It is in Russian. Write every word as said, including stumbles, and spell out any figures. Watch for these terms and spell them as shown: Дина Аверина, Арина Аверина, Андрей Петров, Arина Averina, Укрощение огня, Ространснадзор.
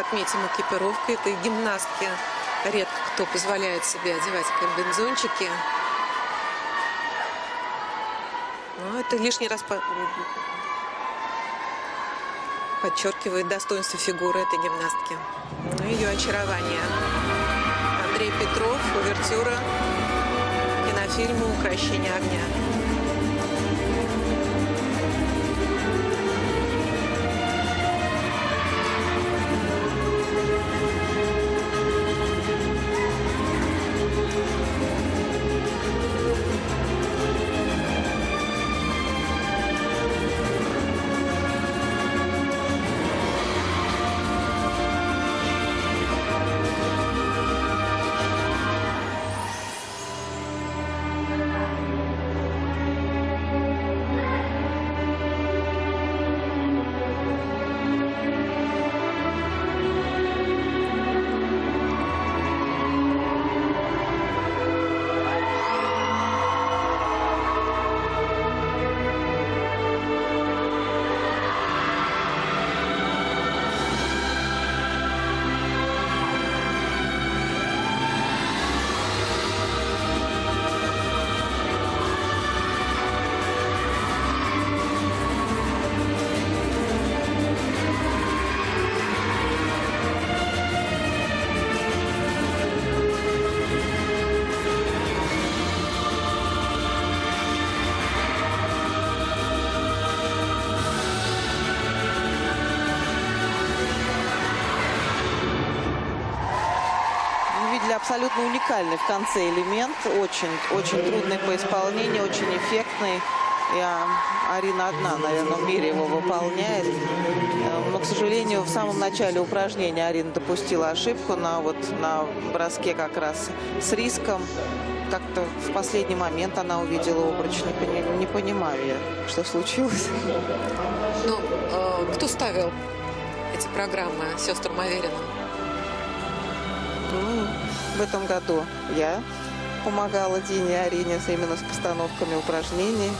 отметим экипировку. Это гимнастки. Редко кто позволяет себе одевать комбинезончики. Но это лишний раз подчеркивает достоинство фигуры этой гимнастки. Ну, ее очарование. Андрей Петров, увертюра к кинофильму «Укрощение огня». Абсолютно уникальный в конце элемент, очень, очень трудный по исполнению, очень эффектный. Я, Арина одна, наверное, в мире его выполняет. Но, к сожалению, в самом начале упражнения Арина допустила ошибку на, вот, на броске как раз с риском. Как-то в последний момент она увидела обручную, не понимаю я, что случилось. Ну, э, кто ставил эти программы сестрам Аверина? Ну, в этом году я помогала Дине и Арине именно с постановками упражнений.